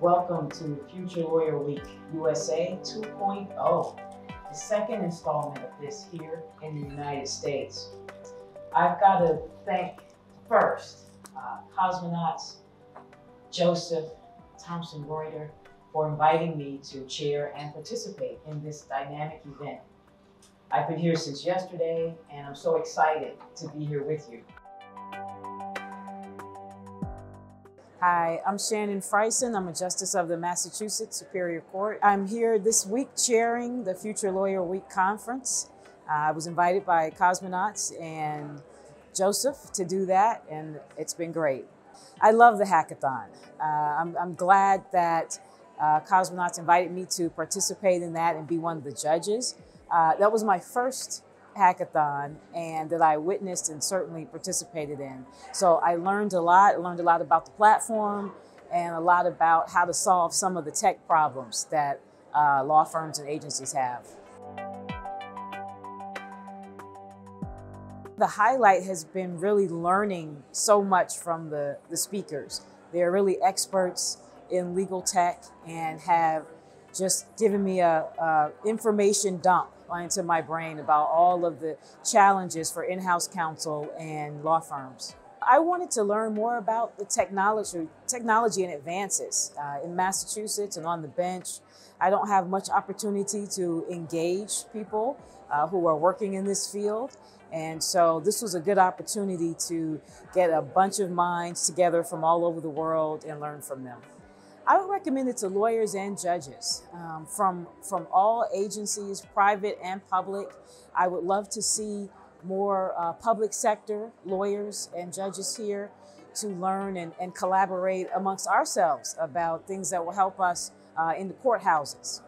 Welcome to Future Lawyer Week USA 2.0, the second installment of this here in the United States. I've got to thank first Cosmonauts Joseph Thomson Reuters for inviting me to chair and participate in this dynamic event. I've been here since yesterday, and I'm so excited to be here with you. Hi, I'm Shannon Frison. I'm a Justice of the Massachusetts Superior Court. I'm here this week chairing the Future Lawyer Week Conference. I was invited by Cosmonauts and Joseph to do that, and it's been great. I love the hackathon. I'm glad that Cosmonauts invited me to participate in that and be one of the judges. That was my first hackathon and that I witnessed and certainly participated in. So I learned a lot. I learned a lot about the platform and a lot about how to solve some of the tech problems that law firms and agencies have. The highlight has been really learning so much from the speakers. They're really experts in legal tech and have just given me a information dump into my brain about all of the challenges for in-house counsel and law firms. I wanted to learn more about the technology and advances in Massachusetts and on the bench. I don't have much opportunity to engage people who are working in this field. And so this was a good opportunity to get a bunch of minds together from all over the world and learn from them. I would recommend it to lawyers and judges from all agencies, private and public. I would love to see more public sector lawyers and judges here to learn and collaborate amongst ourselves about things that will help us in the courthouses.